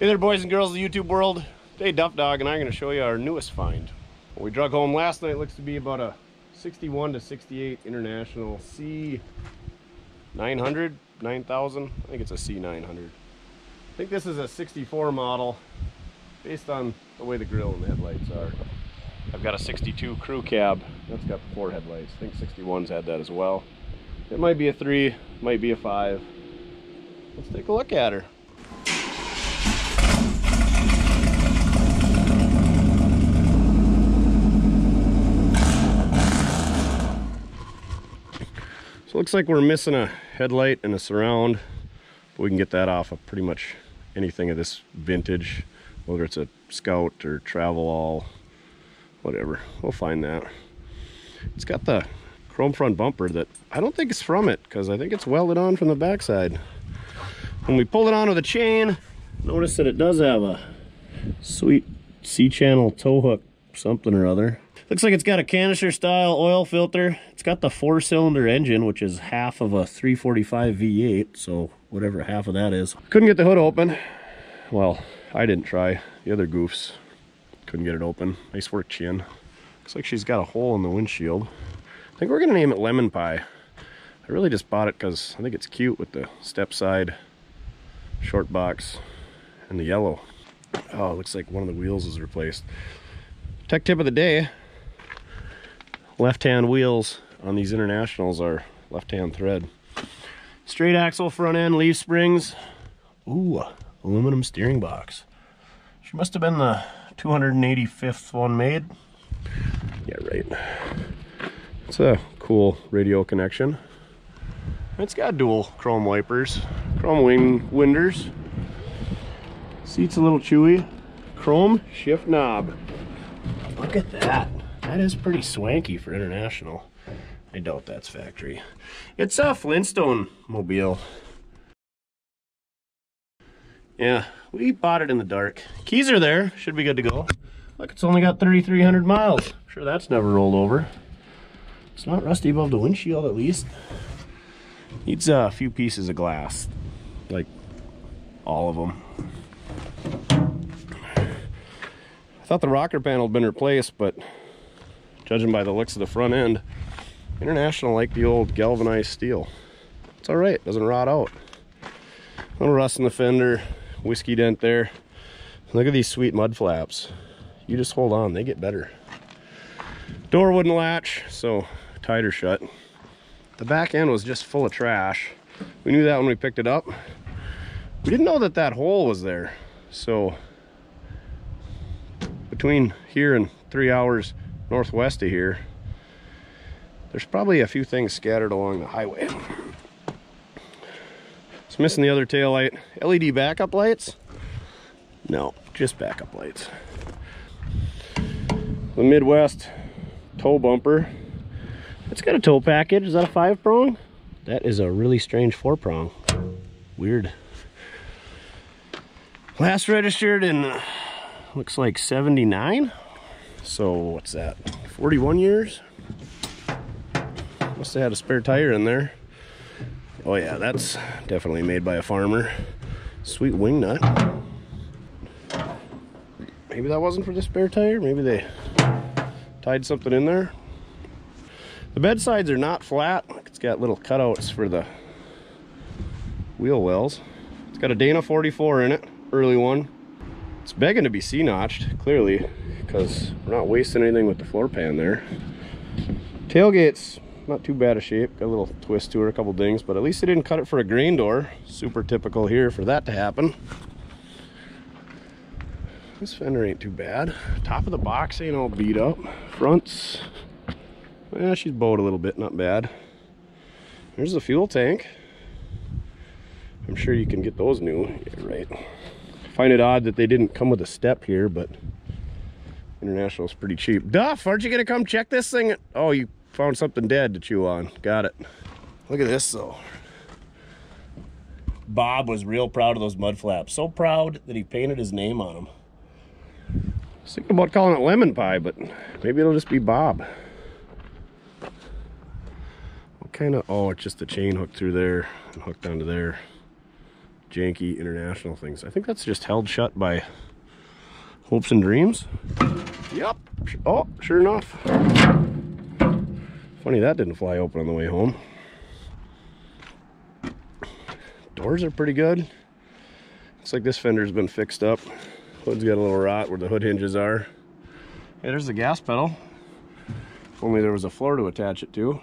Hey there, boys and girls of the YouTube world. Today Duff Dog and I are going to show you our newest find. What we drug home last night looks to be about a 61 to 68 International C900, 9000. I think it's a C900. I think this is a 64 model based on the way the grill and the headlights are. I've got a 62 crew cab. That's got the 4 headlights. I think 61's had that as well. It might be a 3, might be a 5. Let's take a look at her. Looks like we're missing a headlight and a surround, but we can get that off of pretty much anything of this vintage, whether it's a Scout or Travel All, whatever. We'll find that. It's got the chrome front bumper that I don't think is from it, because I think it's welded on from the backside. When we pull it on with a chain, notice that it does have a sweet C-channel tow hook, something or other. Looks like it's got a canister style oil filter. It's got the 4-cylinder engine, which is half of a 345 V8, so whatever half of that is. Couldn't get the hood open. Well, I didn't try. The other goofs couldn't get it open. Nice work, Chin. Looks like she's got a hole in the windshield. I think we're gonna name it Lemon Pie. I really just bought it because I think it's cute with the step side, short box, and the yellow. Oh, it looks like one of the wheels is replaced. Tech tip of the day. Left-hand wheels on these Internationals are left-hand thread. Straight axle front end, leaf springs. Ooh, aluminum steering box. She must have been the 285th one made. Yeah, right. It's a cool radio connection. It's got dual chrome wipers, chrome winders. Seat's a little chewy. Chrome shift knob. Look at that. That is pretty swanky for International. I doubt that's factory. It's a Flintstone mobile. Yeah, we bought it in the dark. Keys are there, should be good to go. Look, it's only got 3,300 miles. I'm sure that's never rolled over. It's not rusty above the windshield, at least. Needs a few pieces of glass, like all of them. I thought the rocker panel had been replaced, but judging by the looks of the front end, International like the old galvanized steel. It's all right, doesn't rot out. A little rust in the fender, whiskey dent there. Look at these sweet mud flaps. You just hold on, they get better. Door wouldn't latch, so tied her shut. The back end was just full of trash. We knew that when we picked it up. We didn't know that that hole was there. So between here and 3 hours northwest of here, there's probably a few things scattered along the highway. It's missing the other tail light. LED backup lights? No, just backup lights. The Midwest tow bumper. It's got a tow package. Is that a 5-prong? That is a really strange 4-prong. Weird. Last registered in looks like 79. So what's that, 41 years? Must have had a spare tire in there. Oh yeah, that's definitely made by a farmer. Sweet wing nut. Maybe that wasn't for the spare tire, maybe they tied something in there. The bed sides are not flat. It's got little cutouts for the wheel wells. It's got a Dana 44 in it, early one. It's begging to be C-notched, clearly, because we're not wasting anything with the floor pan there. Tailgate's not too bad a shape. Got a little twist to it, a couple dings, but at least they didn't cut it for a grain door. Super typical here for that to happen. This fender ain't too bad. Top of the box ain't all beat up. Fronts, well, she's bowed a little bit, not bad. There's the fuel tank. I'm sure you can get those new. Yeah, right. Find it odd that they didn't come with a step here, but International's pretty cheap. Duff, aren't you gonna come check this thing? Oh, you found something dead to chew on. Got it. Look at this though. Bob was real proud of those mud flaps. So proud that he painted his name on them. I was thinking about calling it Lemon Pie, but maybe it'll just be Bob. What kind of, oh, it's just a chain hooked through there and hooked onto there. janky International things. I think that's just held shut by hopes and dreams. Yep. Oh, sure enough. Funny that didn't fly open on the way home. Doors are pretty good. Looks like this fender's been fixed up. Hood's got a little rot where the hood hinges are. Hey, there's the gas pedal. If only there was a floor to attach it to.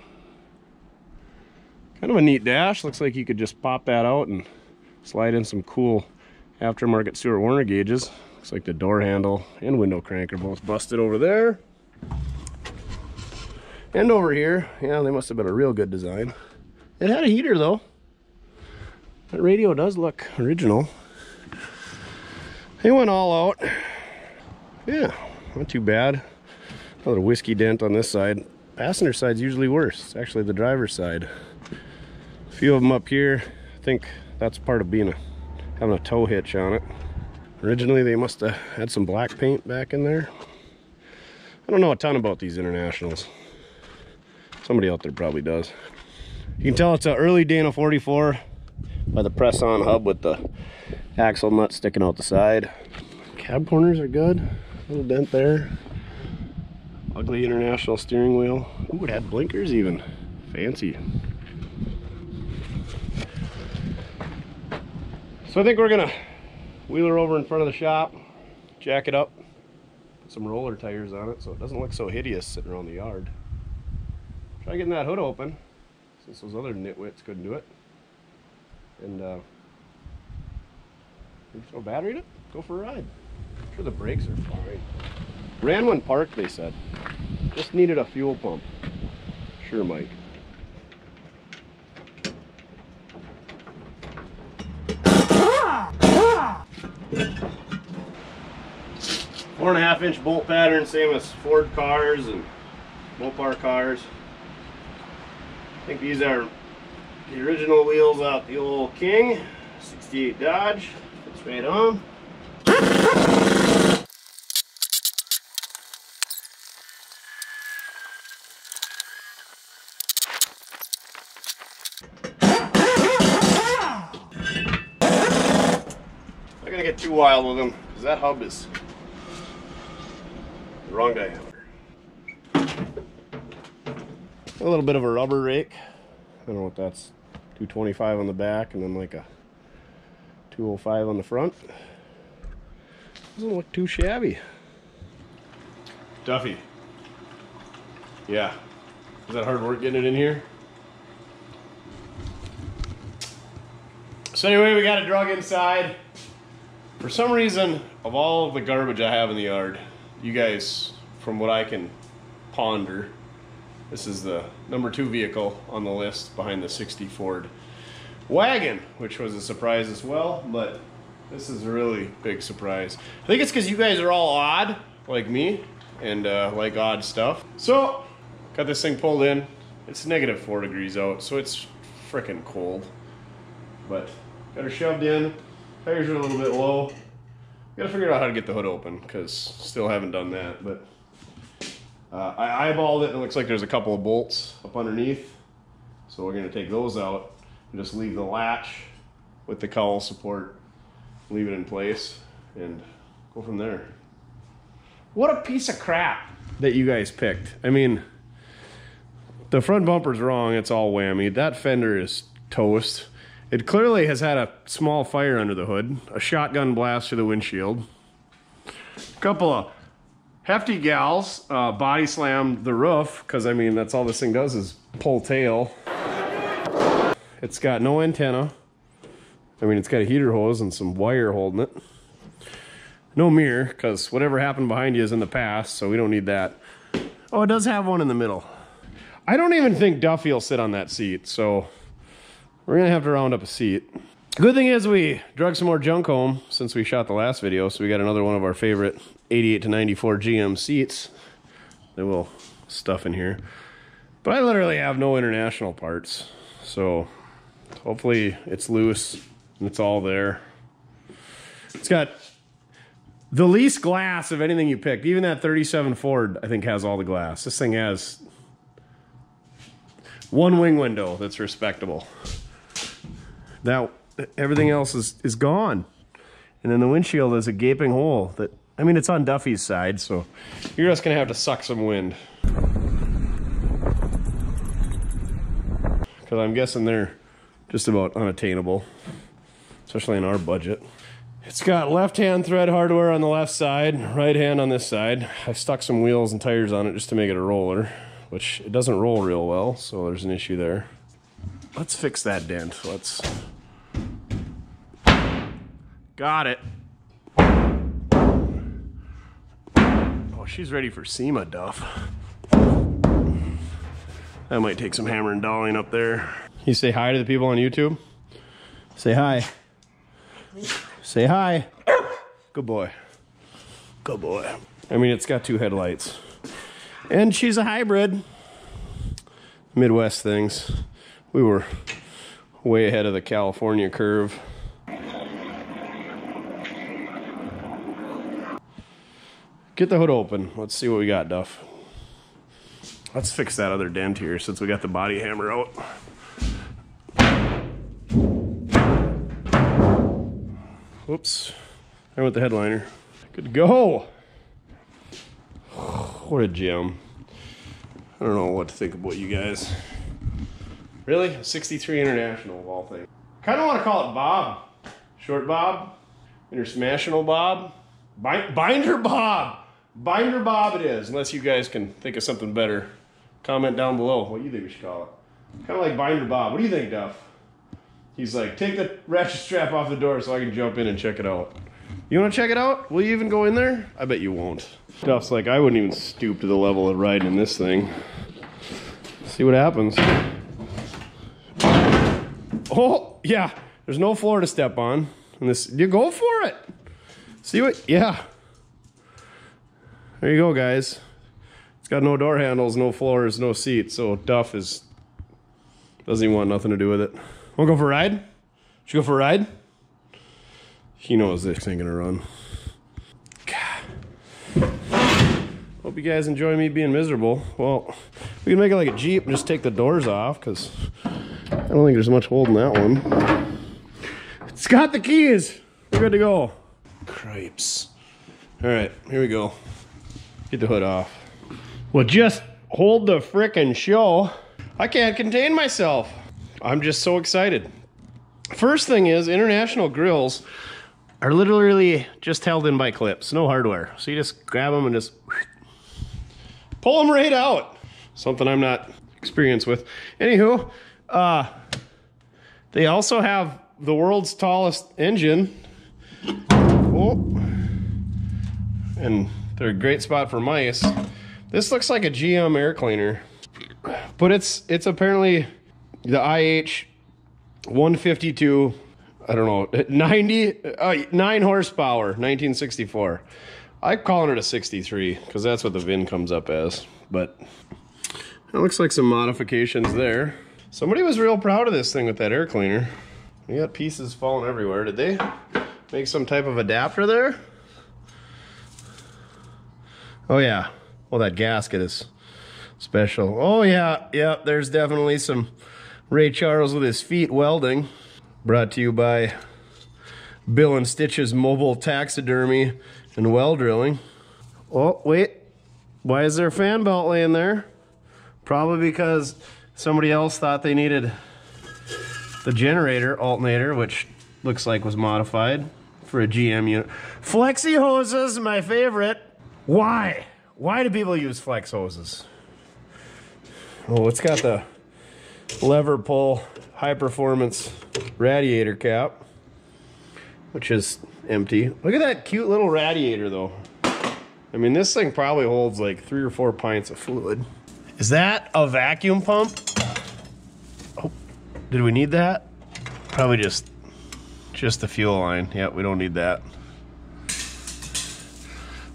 Kind of a neat dash. Looks like you could just pop that out and slide in some cool aftermarket Stewart Warner gauges. Looks like the door handle and window crank are both busted over there. And over here, yeah, they must have been a real good design. It had a heater though. That radio does look original. They went all out. Yeah. Not too bad. Another whiskey dent on this side. Passenger side's usually worse. It's actually the driver's side. A few of them up here. I think that's part of being having a tow hitch on it. Originally, they must have had some black paint back in there. I don't know a ton about these Internationals. Somebody out there probably does. You can tell it's an early Dana 44 by the press-on hub with the axle nut sticking out the side. Cab corners are good. Little dent there. Ugly International steering wheel. Ooh, it had blinkers even. Fancy. So I think we're gonna wheel her over in front of the shop, jack it up, put some roller tires on it so it doesn't look so hideous sitting around the yard. Try getting that hood open since those other nitwits couldn't do it. And throw a battery in it, go for a ride. I'm sure the brakes are fine. Ran when parked, they said. Just needed a fuel pump. Sure, Mike. Four and a half inch bolt pattern, same as Ford cars and Mopar cars. I think these are the original wheels out the old King. 68 Dodge. Fits right on. Too wild with them because that hub is the wrong diameter. A little bit of a rubber rake. I don't know what that's, 225 on the back and then like a 205 on the front. Doesn't look too shabby. Duffy. Yeah. Is that hard work getting it in here? So anyway, we got a drug inside. For some reason, of all the garbage I have in the yard, you guys, from what I can ponder, this is the number 2 vehicle on the list behind the 60 Ford wagon, which was a surprise as well, but this is a really big surprise. I think it's because you guys are all odd, like me, and like odd stuff. So, got this thing pulled in. It's -4 degrees out, so it's frickin' cold. But, got her shoved in. Tires are a little bit low. Gotta figure out how to get the hood open because still haven't done that. But I eyeballed it and it looks like there's a couple of bolts up underneath. So we're gonna take those out and just leave the latch with the cowl support, leave it in place and go from there. What a piece of crap that you guys picked. I mean, the front bumper's wrong, it's all whammy. That fender is toast. It clearly has had a small fire under the hood, a shotgun blast through the windshield. A couple of hefty gals body slammed the roof, because I mean, that's all this thing does is pull tail. It's got no antenna. I mean, it's got a heater hose and some wire holding it. No mirror, because whatever happened behind you is in the past, so we don't need that. Oh, it does have one in the middle. I don't even think Duffy will sit on that seat, so we're gonna have to round up a seat. Good thing is we drug some more junk home since we shot the last video, so we got another one of our favorite 88 to 94 GM seats that we'll stuff in here. But I literally have no International parts, so hopefully it's loose and it's all there. It's got the least glass of anything you picked. Even that 37 Ford, I think, has all the glass. This thing has one wing window that's respectable. That everything else is gone. And then the windshield is a gaping hole that, I mean, it's on Duffy's side, so you're just gonna have to suck some wind. Because I'm guessing they're just about unattainable, especially in our budget. It's got left-hand thread hardware on the left side, right hand on this side. I stuck some wheels and tires on it just to make it a roller, which it doesn't roll real well, so there's an issue there. Let's fix that dent. Let's... Got it. Oh, she's ready for SEMA duff. That might take some hammer and dolling up there. You say hi to the people on YouTube? Say hi. Say hi. Good boy. Good boy. I mean, it's got two headlights. And she's a hybrid. Midwest things. We were way ahead of the California curve. Get the hood open. Let's see what we got, Duff. Let's fix that other dent here since we got the body hammer out. Whoops. There went the headliner. Good to go. What a gem. I don't know what to think about you guys. Really? 63 International of all things. Kind of want to call it Bob. Short Bob. International Bob. Binder Bob. Binder Bob it is. Unless you guys can think of something better. Comment down below what you think we should call it. Kind of like Binder Bob. What do you think, Duff? He's like, take the ratchet strap off the door so I can jump in and check it out. You want to check it out? Will you even go in there? I bet you won't. Duff's like, I wouldn't even stoop to the level of riding in this thing. See what happens. Oh, yeah, there's no floor to step on. And this, you go for it. See what, yeah. There you go, guys. It's got no door handles, no floors, no seats. So Duff is, doesn't even want nothing to do with it. Wanna go for a ride? Should we go for a ride? He knows this ain't gonna run. God. Hope you guys enjoy me being miserable. Well, we can make it like a Jeep and just take the doors off, because I don't think there's much holding that one. It's got the keys. We're good to go. Cripes. All right, here we go. Get the hood off. Well, just hold the frickin' show. I can't contain myself. I'm just so excited. First thing is, International grills are literally just held in by clips, no hardware. So you just grab them and just pull them right out. Something I'm not experienced with. Anywho. They also have the world's tallest engine. Oh. And they're a great spot for mice. This looks like a GM air cleaner, but it's apparently the IH 152, I don't know, 9 horsepower, 1964. I'm calling it a 63 because that's what the VIN comes up as, but it looks like some modifications there. Somebody was real proud of this thing with that air cleaner. We got pieces falling everywhere. Did they make some type of adapter there? Oh yeah, well that gasket is special. Oh yeah, yeah, there's definitely some Ray Charles with his feet welding. Brought to you by Bill and Stitch's Mobile Taxidermy and Well Drilling. Oh wait, why is there a fan belt laying there? Probably because somebody else thought they needed the generator alternator, which looks like was modified for a GM unit. Flexi hoses, my favorite. Why? Why do people use flex hoses? Oh, it's got the lever pull high performance radiator cap, which is empty. Look at that cute little radiator though. I mean, this thing probably holds like 3 or 4 pints of fluid. Is that a vacuum pump? Oh, did we need that? Probably just the fuel line. Yeah, we don't need that.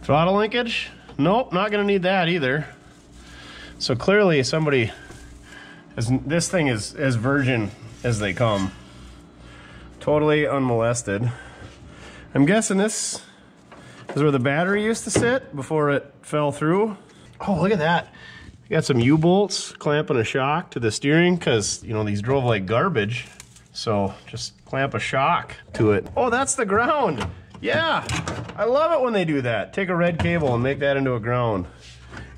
Throttle linkage? Nope, not gonna need that either. So clearly somebody, this thing is as virgin as they come. Totally unmolested. I'm guessing this is where the battery used to sit before it fell through. Oh, look at that. Got some U-bolts clamping a shock to the steering because, you know, these drove like garbage. So just clamp a shock to it. Oh, that's the ground. Yeah, I love it when they do that. Take a red cable and make that into a ground.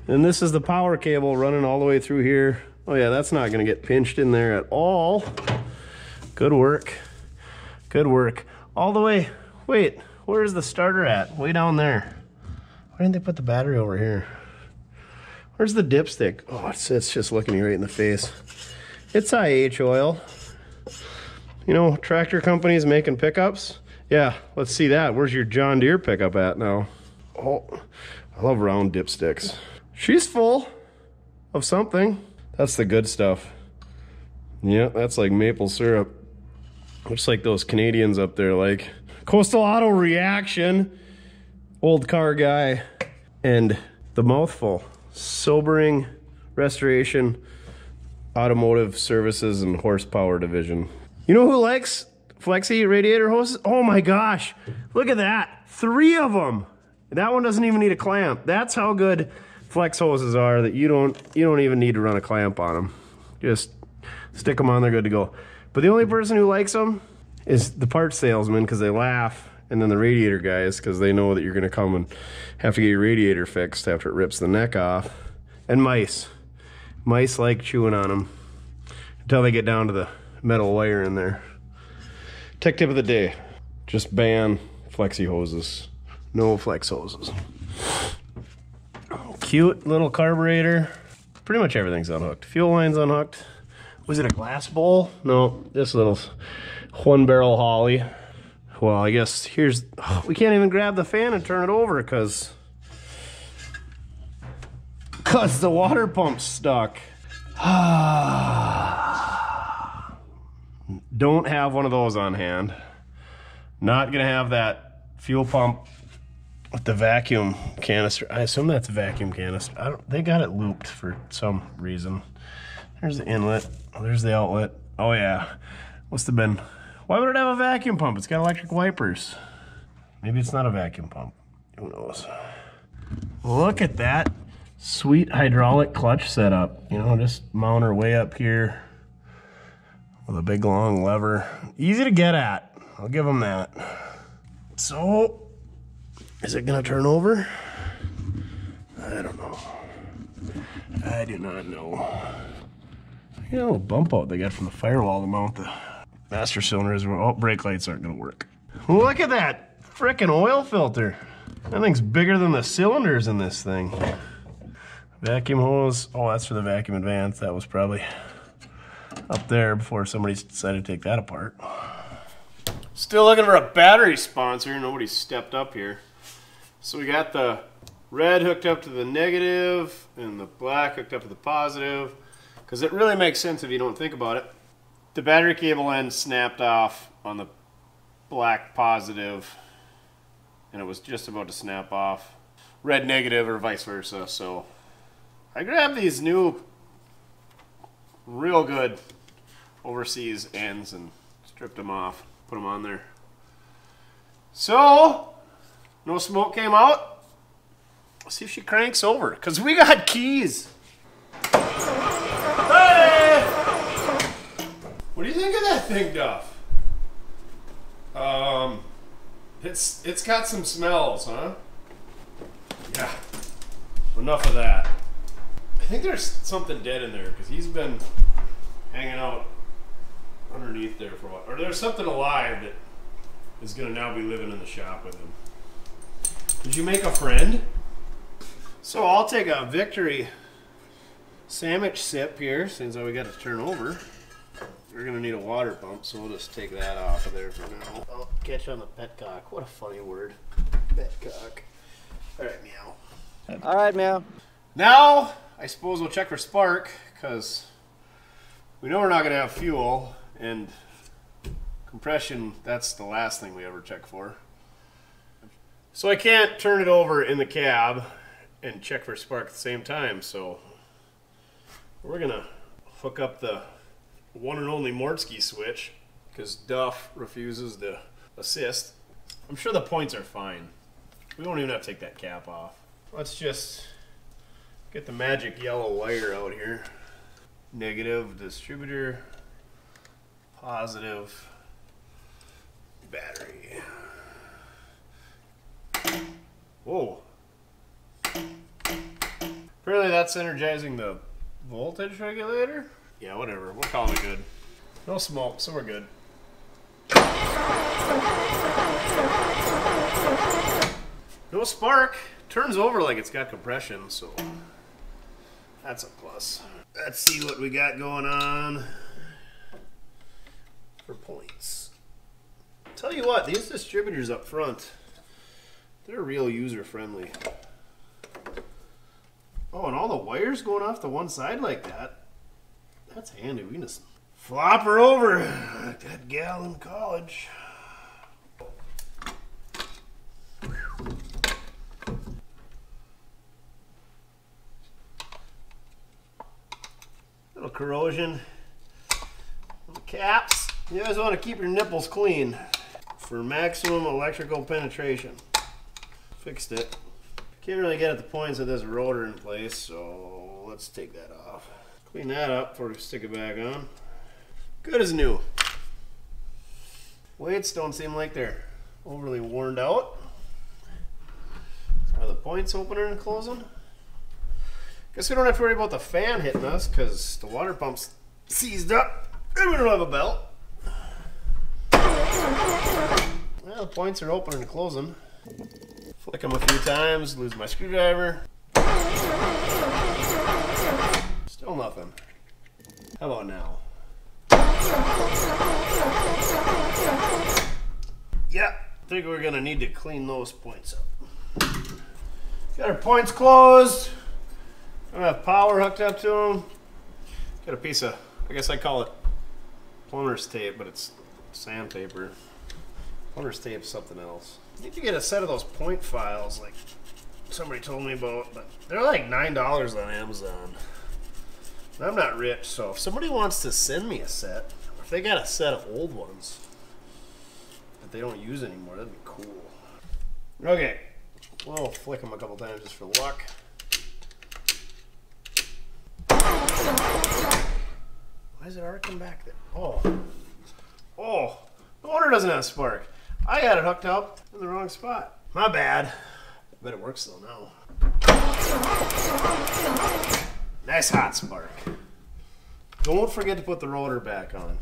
And this is the power cable running all the way through here. Oh yeah, that's not gonna get pinched in there at all. Good work, good work. All the way, wait, where is the starter at? Way down there. Why didn't they put the battery over here? Where's the dipstick? Oh, it's just looking me right in the face. It's IH oil. You know, tractor companies making pickups? Yeah, let's see that. Where's your John Deere pickup at now? Oh, I love round dipsticks. She's full of something. That's the good stuff. Yeah, that's like maple syrup. Looks like those Canadians up there, like Coastal Auto Reaction, old car guy. And the mouthful, sobering restoration, automotive services and horsepower division. You know who likes flexi radiator hoses? Oh my gosh, look at that. 3 of them. That one doesn't even need a clamp. That's how good flex hoses are, that you don't even need to run a clamp on them. Just stick them on, they're good to go. But the only person who likes them is the parts salesman, because they laugh, and then the radiator guys, because they know that you're gonna come and have to get your radiator fixed after it rips the neck off. And mice. Mice like chewing on them until they get down to the metal wire in there. Tech tip of the day, just ban flexi hoses. No flex hoses. Cute little carburetor. Pretty much everything's unhooked. Fuel line's unhooked. Was it a glass bowl? No, this little 1-barrel Holley. Well, I guess here's, oh, we can't even grab the fan and turn it over cause the water pump's stuck. Don't have one of those on hand. Not gonna have that fuel pump with the vacuum canister. I assume that's a vacuum canister. They got it looped for some reason. There's the inlet, there's the outlet. Oh yeah, must have been. Why would it have a vacuum pump? It's got electric wipers. Maybe it's not a vacuum pump, who knows. Look at that sweet hydraulic clutch setup. You know, just mount her way up here with a big long lever. Easy to get at, I'll give them that. So, is it gonna turn over? I don't know. I do not know. I got a little bump out they got from the firewall to mount the master cylinder. Oh, brake lights aren't gonna work. Look at that frickin' oil filter. That thing's bigger than the cylinders in this thing. Vacuum hose. Oh, that's for the vacuum advance. That was probably up there before somebody decided to take that apart. Still looking for a battery sponsor. Nobody's stepped up here. So we got the red hooked up to the negative and the black hooked up to the positive, because it really makes sense if you don't think about it. The battery cable end snapped off on the black positive, and it was just about to snap off red negative, or vice versa. So I grabbed these new real good overseas ends and stripped them off. Put them on there. So, no smoke came out. Let's see if she cranks over, because we got keys. Hey! What do you think of that thing, Duff? It's got some smells, huh? Yeah, enough of that. I think there's something dead in there, because he's been hanging out underneath there for a while, or there's something alive that is going to now be living in the shop with him. Did you make a friend? So I'll take a victory sandwich sip here, since we got to turn over. We're going to need a water pump, so we'll just take that off of there for now. Oh, catch on the petcock. What a funny word. Petcock. All right, meow. All right, meow. Now, I suppose we'll check for spark, because we know we're not going to have fuel. And compression, that's the last thing we ever check for. So I can't turn it over in the cab and check for spark at the same time. So we're gonna hook up the one and only Mortsky switch, because Duff refuses to assist. I'm sure the points are fine. We won't even have to take that cap off. Let's just get the magic yellow wire out here. Negative distributor. positive battery. Whoa. Apparently that's energizing the voltage regulator? Yeah, whatever. We're calling it good. No smoke, so we're good. No spark. Turns over like it's got compression, so that's a plus. Let's see what we got going on for points. Tell you what, these distributors up front, they're real user-friendly. Oh, and all the wires going off to one side like that, that's handy. We can just flop her over like that gal in college. Little corrosion on the caps. You guys want to keep your nipples clean for maximum electrical penetration. Fixed it. Can't really get at the points of this rotor in place, so let's take that off. Clean that up before we stick it back on. Good as new. Weights don't seem like they're overly worn out. Are the points opening and closing? Guess we don't have to worry about the fan hitting us because the water pump's seized up and we don't have a belt. Well, the points are opening and closing. Flick them a few times, lose my screwdriver. Still nothing. How about now? Yeah, I think we're gonna need to clean those points up. Got our points closed. I don't have power hooked up to them. Got a piece of, I guess I call it plumber's tape, but it's sandpaper. Plumber's tape is something else. I think you get a set of those point files like somebody told me about, but they're like $9 on Amazon. And I'm not rich, so if somebody wants to send me a set, or if they got a set of old ones that they don't use anymore, that'd be cool. Okay, we'll flick them a couple times just for luck. Why is it arcing back there? Oh, the water doesn't have a spark. I had it hooked up in the wrong spot. My bad. Bet it works though now. Nice hot spark. Don't forget to put the rotor back on.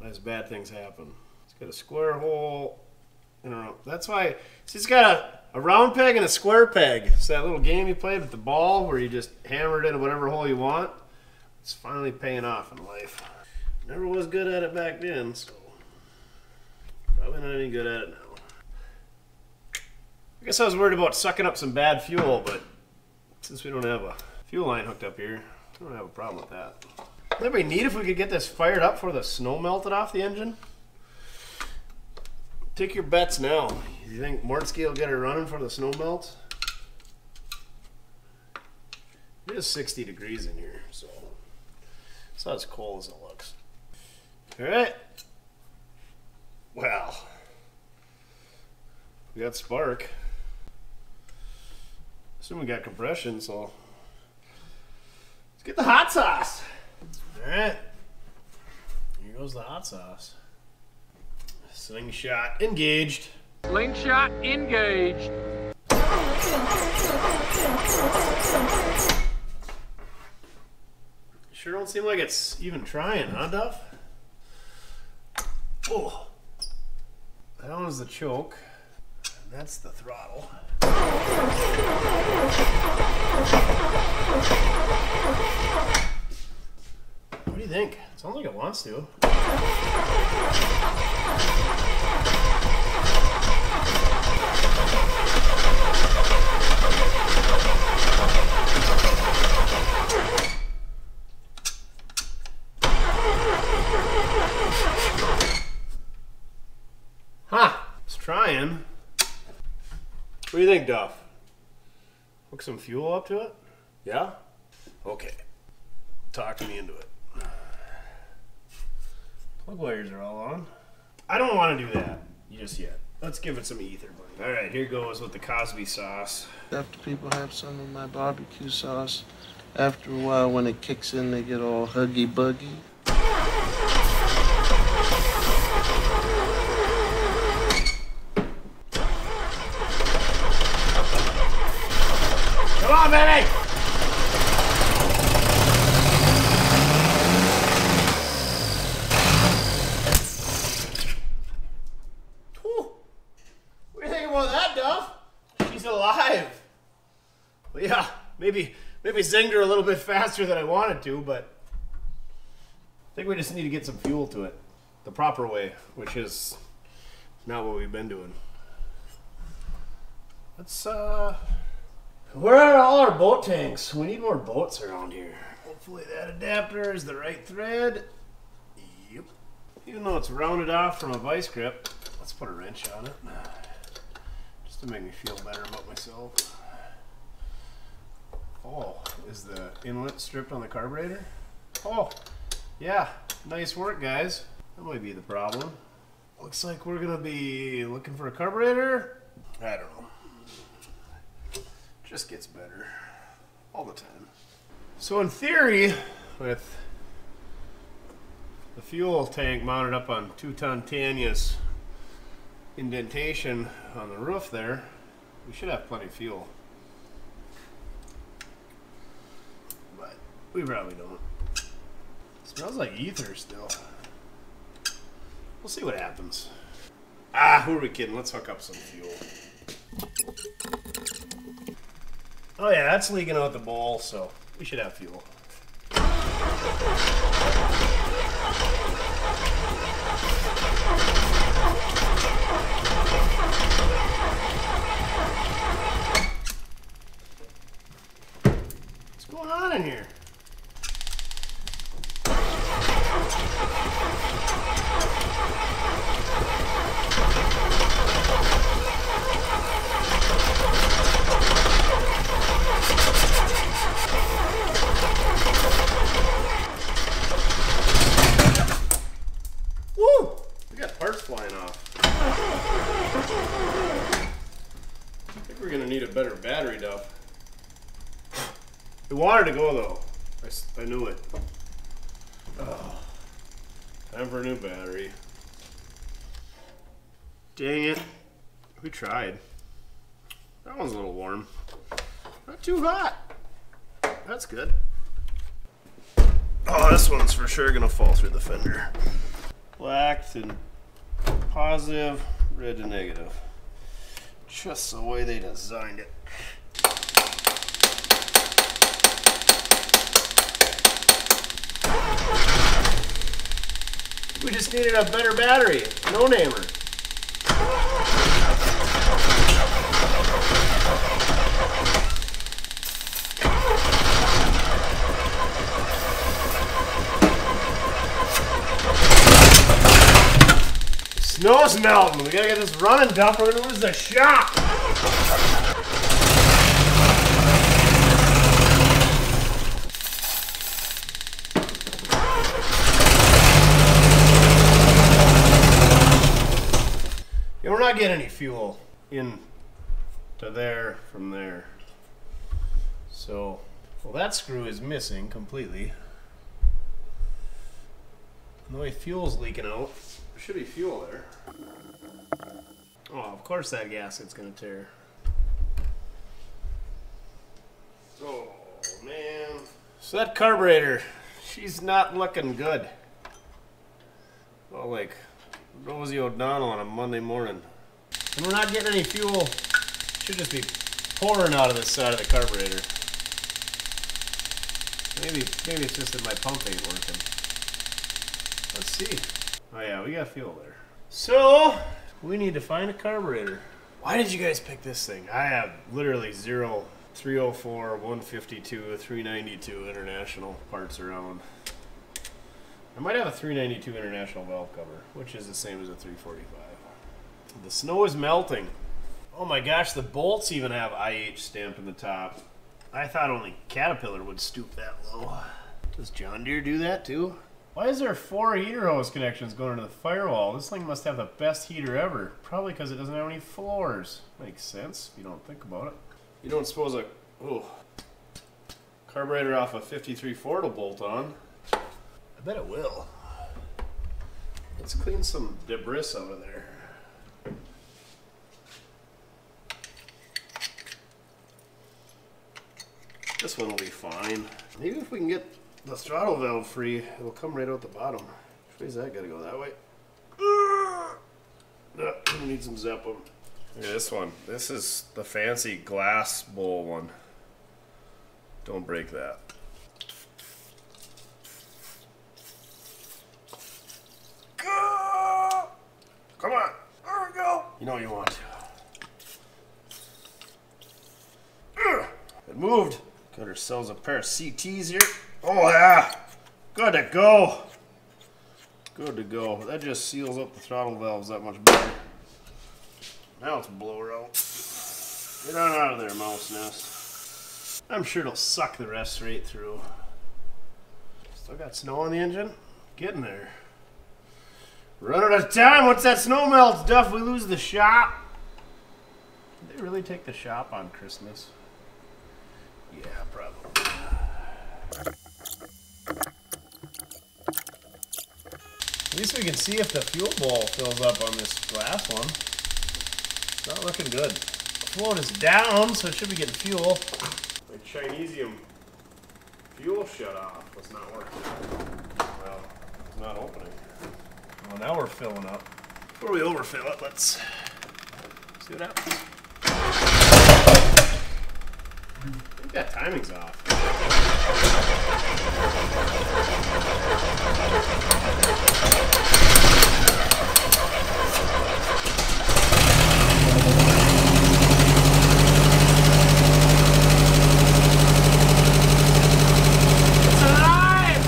Those bad things happen. It's got a square hole. I don't know. That's why. See, it's got a round peg and a square peg. It's that little game you played with the ball where you just hammered it in whatever hole you want. It's finally paying off in life. Never was good at it back then, so. Probably not any good at it now. I guess I was worried about sucking up some bad fuel, but since we don't have a fuel line hooked up here, I don't have a problem with that. That'd be neat if we could get this fired up before the snow melted off the engine. Take your bets now. You think Mortsky will get her running before the snow melts? It is 60 degrees in here, so it's not as cold as it looks. All right. Well, we got spark. Assume we got compression, so let's get the hot sauce. All right, here goes the hot sauce. Slingshot engaged. Slingshot engaged. Sure don't seem like it's even trying, huh, Duff? Oh. That one's the choke, and that's the throttle. What do you think? It sounds like it wants to. Trying. What do you think, Duff? Hook some fuel up to it? Yeah? Okay. Talk me into it. Plug wires are all on. I don't want to do that just yet. Let's give it some ether, buddy. All right, here goes with the Cosby sauce. After people have some of my barbecue sauce, after a while when it kicks in, they get all huggy-buggy. on, baby! Whew. What do you think about that, Duff? She's alive. Well, yeah, maybe zinged her a little bit faster than I wanted to, but I think we just need to get some fuel to it the proper way, which is not what we've been doing. Let's where are all our boat tanks? We need more boats around here. Hopefully that adapter is the right thread. Yep. Even though it's rounded off from a vice grip, let's put a wrench on it just to make me feel better about myself. Oh, is the inlet stripped on the carburetor? Oh, yeah, nice work, guys. That might be the problem. Looks like we're gonna be looking for a carburetor. I don't know. Just gets better all the time. So in theory, with the fuel tank mounted up on 2-ton Tanya's indentation on the roof there, we should have plenty of fuel. But we probably don't. Smells like ether still. We'll see what happens. Ah, who are we kidding? Let's hook up some fuel. Oh yeah, that's leaking out the bowl, so we should have fuel. What's going on in here? Woo! We got parts flying off. I think we're gonna need a better battery, Duff. It wanted to go though. I knew it. Oh. Time for a new battery. Dang it. We tried. That one's a little warm. Not too hot. That's good. Oh, this one's for sure gonna fall through the fender. Black to positive, red to negative. Just the way they designed it. We just needed a better battery. No namer. The snow's melting. We gotta get this running, Duff, or we're gonna lose the shop. Not get any fuel in to there from there. So, well, that screw is missing completely. The way fuel's leaking out, there should be fuel there. Oh, of course that gasket's gonna tear. Oh man. So that carburetor, she's not looking good. Well, like Rosie O'Donnell on a Monday morning. And we're not getting any fuel. It should just be pouring out of this side of the carburetor. Maybe it's just that my pump ain't working. Let's see. Oh yeah, we got fuel there. So, we need to find a carburetor. Why did you guys pick this thing? I have literally zero 304, 152, 392 International parts around. I might have a 392 International valve cover, which is the same as a 345. The snow is melting. Oh my gosh, the bolts even have IH stamped in the top. I thought only Caterpillar would stoop that low. Does John Deere do that too? Why is there 4 heater hose connections going into the firewall? This thing must have the best heater ever. Probably because it doesn't have any floors. Makes sense if you don't think about it. You don't suppose a carburetor off a 53 Ford will bolt on. I bet it will. Let's clean some debris out of there. This one will be fine. Maybe if we can get the throttle valve free, it'll come right out the bottom. Which way is that? Gotta go that way. No, we need some Zeppelin. Look at this one. This is the fancy glass bowl one. Don't break that. Come on. There we go. You know you want to. It moved. Got ourselves a pair of CTs here. Oh yeah. Good to go. Good to go. That just seals up the throttle valves that much better. Now it's blower out. Get on out of there, mouse nest. I'm sure it'll suck the rest right through. Still got snow on the engine? Getting there. Run out of time. Once that snow melts, Duff, we lose the shop. Did they really take the shop on Christmas? Yeah, probably. At least we can see if the fuel bowl fills up on this glass one. It's not looking good. The float is down, so it should be getting fuel. My Chinesium fuel shut-off was not working. Well, it's not opening. Well, now we're filling up. Before we overfill it, let's see what happens. I think that timing's off. It's alive!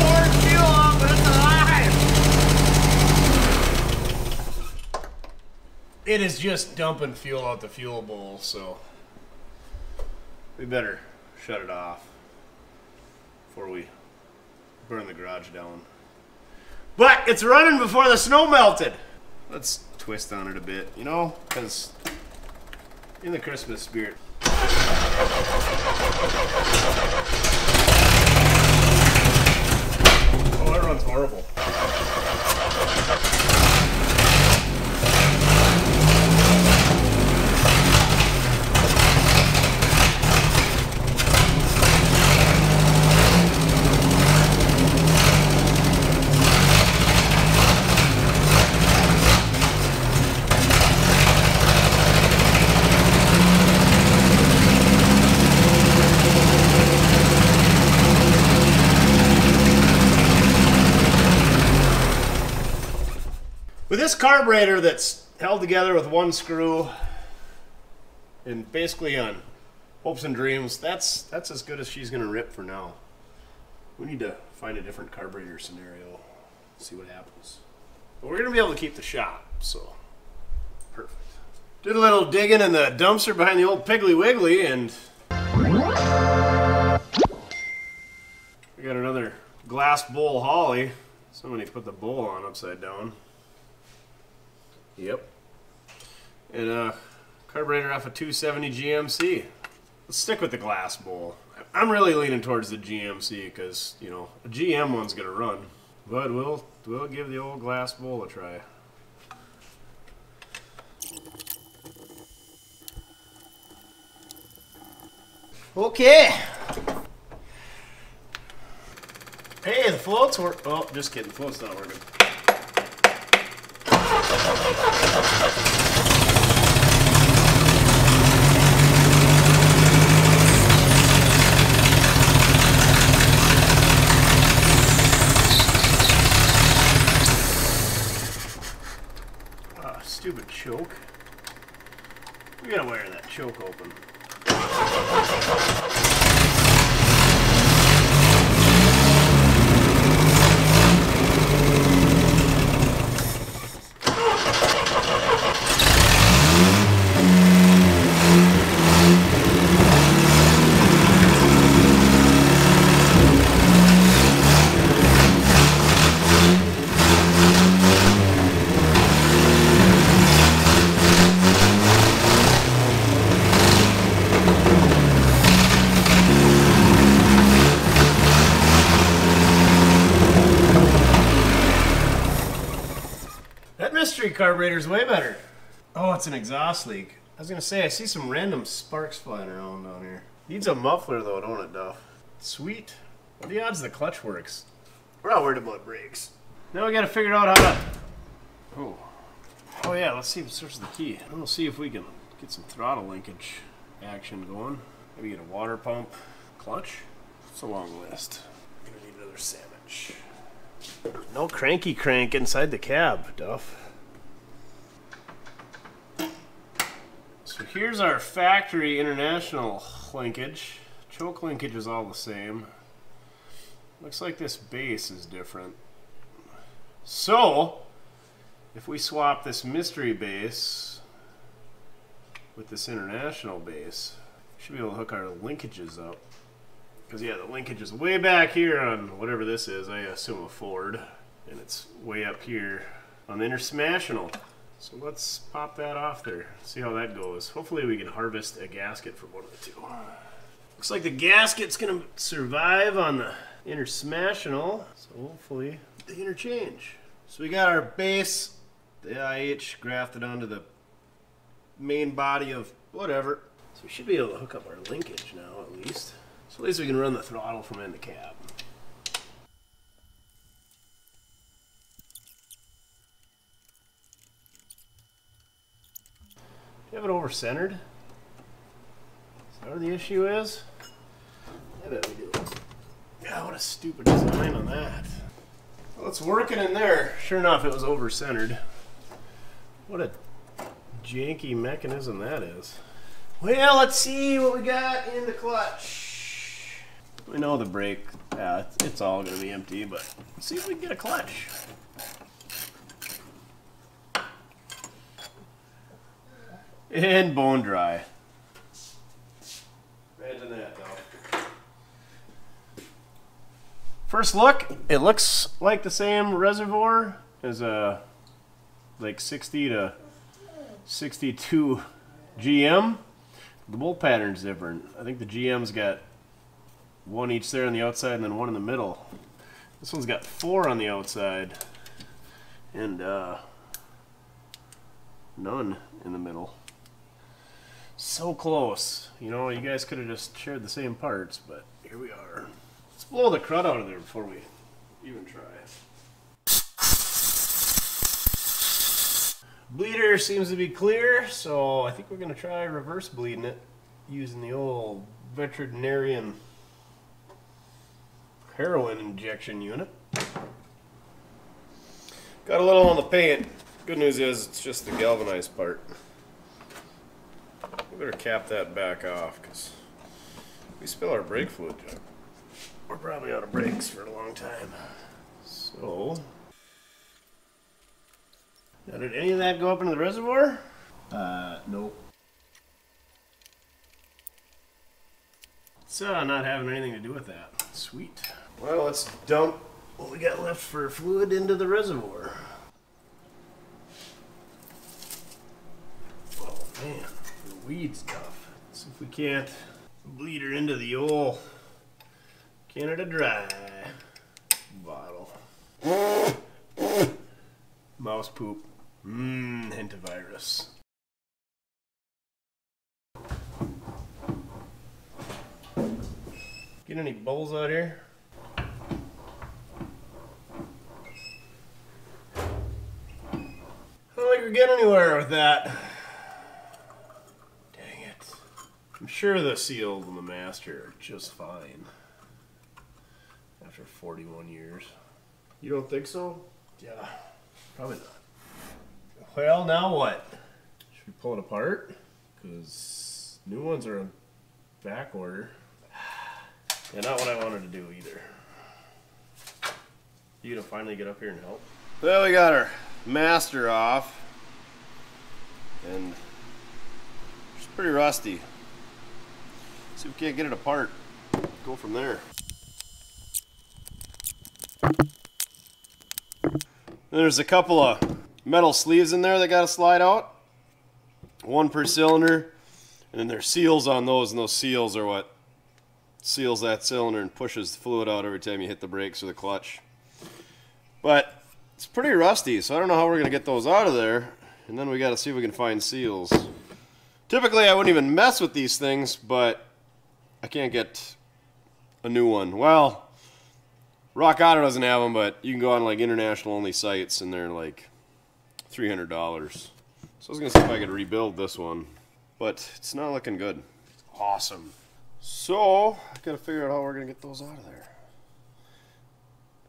Pouring fuel on, but it's alive! It is just dumping fuel out the fuel bowl, so we better shut it off before we burn the garage down. But it's running before the snow melted. Let's twist on it a bit, you know, because in the Christmas spirit. Oh, that runs horrible. This carburetor that's held together with one screw and basically on hopes and dreams, that's as good as she's gonna rip for now. We need to find a different carburetor scenario, see what happens. But we're gonna be able to keep the shop, so perfect. Did a little digging in the dumpster behind the old Piggly Wiggly and we got another glass bowl Holley. Somebody put the bowl on upside down. Yep. And a carburetor off a 270 GMC. Let's stick with the glass bowl. I'm really leaning towards the GMC because, you know, a GM one's going to run. But we'll give the old glass bowl a try. Okay. Hey, the floats work. Oh, just kidding. The float's not working. Ah, stupid choke. We gotta wire that choke open. Carburetor's way better. Oh, it's an exhaust leak. I was gonna say, I see some random sparks flying around down here. Needs a muffler though, don't it, Duff? Sweet. What are the odds the clutch works? We're not worried about brakes. Now we gotta figure out how to... Oh. Oh yeah, let's see if it searches the key. And we'll see if we can get some throttle linkage action going. Maybe get a water pump. Clutch? It's a long list. I'm gonna need another sandwich. No cranky crank inside the cab, Duff. So here's our factory international linkage. Choke linkage is all the same. Looks like this base is different. So, if we swap this mystery base with this international base, we should be able to hook our linkages up. Because yeah, the linkage is way back here on whatever this is, I assume a Ford. And it's way up here on the Intersmational. So let's pop that off there, see how that goes. Hopefully we can harvest a gasket from one of the two. Looks like the gasket's gonna survive on the Intersmational. So hopefully the interchange. So we got our base, the IH grafted onto the main body of whatever. So we should be able to hook up our linkage now at least. So at least we can run the throttle from in the cab. Do you have it over centered? Is that where the issue is? I bet we do. Yeah, what a stupid design on that. Well, it's working in there. Sure enough, it was over centered. What a janky mechanism that is. Well, let's see what we got in the clutch. We know the brake, yeah, it's all gonna be empty, but let's see if we can get a clutch. And bone dry. Imagine that, though. First look, it looks like the same reservoir as a like 60 to 62 GM. The bolt pattern's different. I think the GM's got one each there on the outside and then one in the middle. This one's got four on the outside and none in the middle. So close. You know, you guys could have just shared the same parts, but here we are. Let's blow the crud out of there before we even try it. Bleeder seems to be clear, so I think we're going to try reverse bleeding it using the old veterinarian heroin injection unit. Got a little on the paint. Good news is it's just the galvanized part. We better cap that back off because we spill our brake fluid. We're probably out of brakes for a long time. So, now did any of that go up into the reservoir? Nope. It's not having anything to do with that. Sweet. Well, let's dump what we got left for fluid into the reservoir. Oh man, the weed stuff. Let's see if we can't bleed her into the oil. Canada Dry bottle. Mouse poop. Hint of virus. Get any bowls out here? I don't think we're getting anywhere with that. Dang it. I'm sure the sealed and the master are just fine. After 41 years. You don't think so? Yeah, probably not. Well, now what? Should we pull it apart? Because new ones are on back order. Yeah, not what I wanted to do either. You gonna finally get up here and help? Well, we got our master off. And it's pretty rusty. See if we can't get it apart. Go from there. There's a couple of metal sleeves in there that gotta slide out. One per cylinder. And then there's seals on those, and those seals are what seals that cylinder and pushes the fluid out every time you hit the brakes or the clutch. But it's pretty rusty, so I don't know how we're gonna get those out of there. And then we gotta see if we can find seals. Typically I wouldn't even mess with these things, but I can't get a new one. Well, Rock Auto doesn't have them, but you can go on like international only sites and they're like $300. So I was gonna see if I could rebuild this one, but it's not looking good. Awesome. So I gotta figure out how we're gonna get those out of there.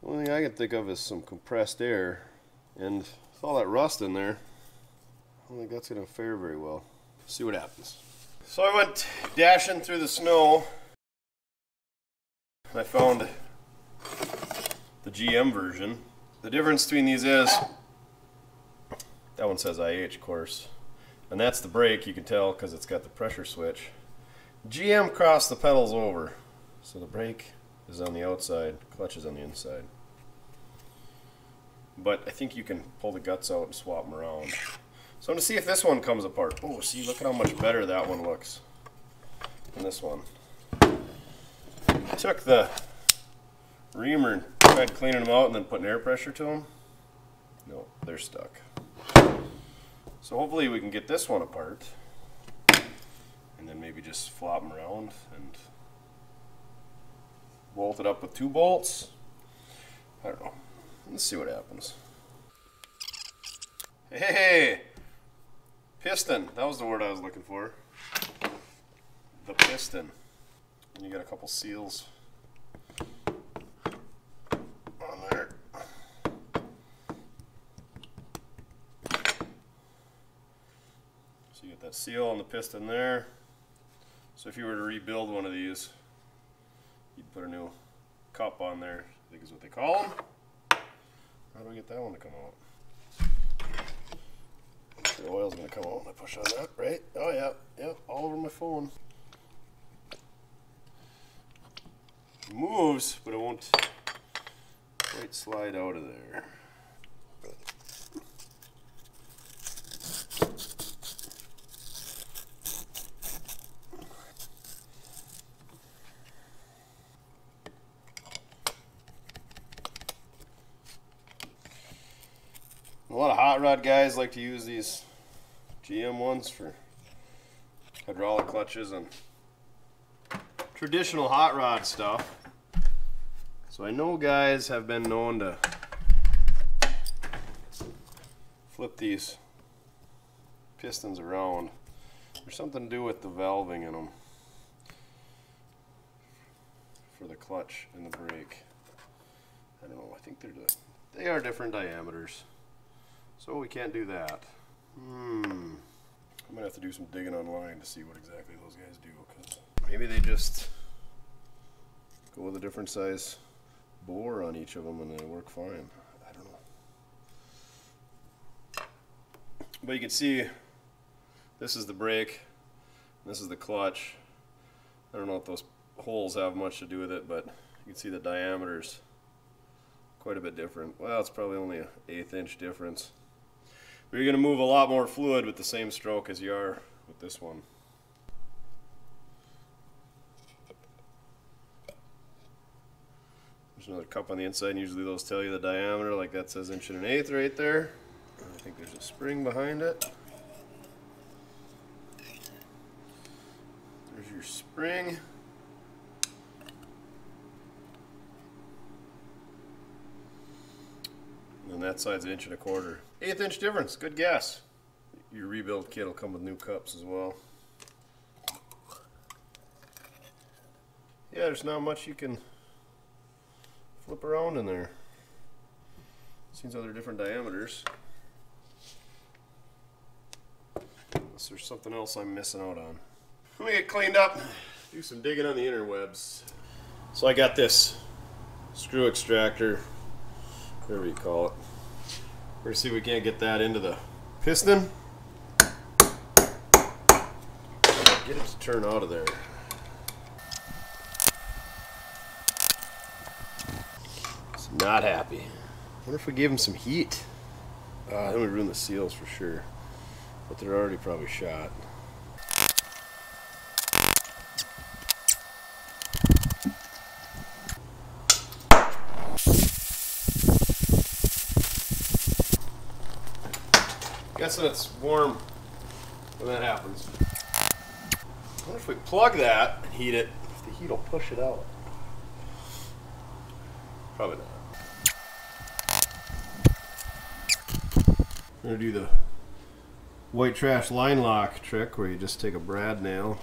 The only thing I can think of is some compressed air, and with all that rust in there, I don't think that's gonna fare very well. See what happens. So I went dashing through the snow and I found the GM version. The difference between these is that one says IH, of course, and that's the brake. You can tell because it's got the pressure switch. GM crossed the pedals over, so the brake is on the outside, clutch is on the inside. But I think you can pull the guts out and swap them around. So I'm going to see if this one comes apart. Oh, see, look at how much better that one looks than this one. I took the reamer and tried cleaning them out and then putting air pressure to them. No, they're stuck. So hopefully we can get this one apart and then maybe just flop them around and bolt it up with 2 bolts. I don't know. Let's see what happens. Hey! Piston. That was the word I was looking for. The piston. And you got a couple seals on there. So you get that seal on the piston there. So if you were to rebuild one of these, you'd put a new cup on there, I think is what they call them. How do we get that one to come out? The oil's gonna come out when I push on that, right? Oh yeah, yep, all over my phone. It moves, but it won't quite slide out of there. A lot of hot rod guys like to use these GM ones for hydraulic clutches and traditional hot rod stuff. So I know guys have been known to flip these pistons around. There's something to do with the valving in them for the clutch and the brake. I don't know, I think they are different diameters. So we can't do that. I'm gonna have to do some digging online to see what exactly those guys do, because maybe they just go with a different size bore on each of them and they work fine. I don't know. But you can see this is the brake, this is the clutch. I don't know if those holes have much to do with it, but you can see the diameters quite a bit different. Well, it's probably only an 1/8 inch difference. But you're going to move a lot more fluid with the same stroke as you are with this one. There's another cup on the inside, and usually those tell you the diameter, like that says 1 1/8 inches right there. And I think there's a spring behind it. There's your spring. And that side's 1 1/4 inches. 1/8 inch difference, good guess. Your rebuild kit will come with new cups as well. Yeah, there's not much you can flip around in there. Seems like they're different diameters. Unless there's something else I'm missing out on. Let me get cleaned up, do some digging on the interwebs. So I got this screw extractor, whatever you call it. We're gonna see if we can't get that into the piston. Get it to turn out of there. It's not happy. What if we gave him some heat? Then we ruin the seals for sure. But they're already probably shot. Guessing it's warm when that happens. I wonder if we plug that and heat it, if the heat will push it out. Probably not. We're gonna do the white trash line lock trick where you just take a brad nail,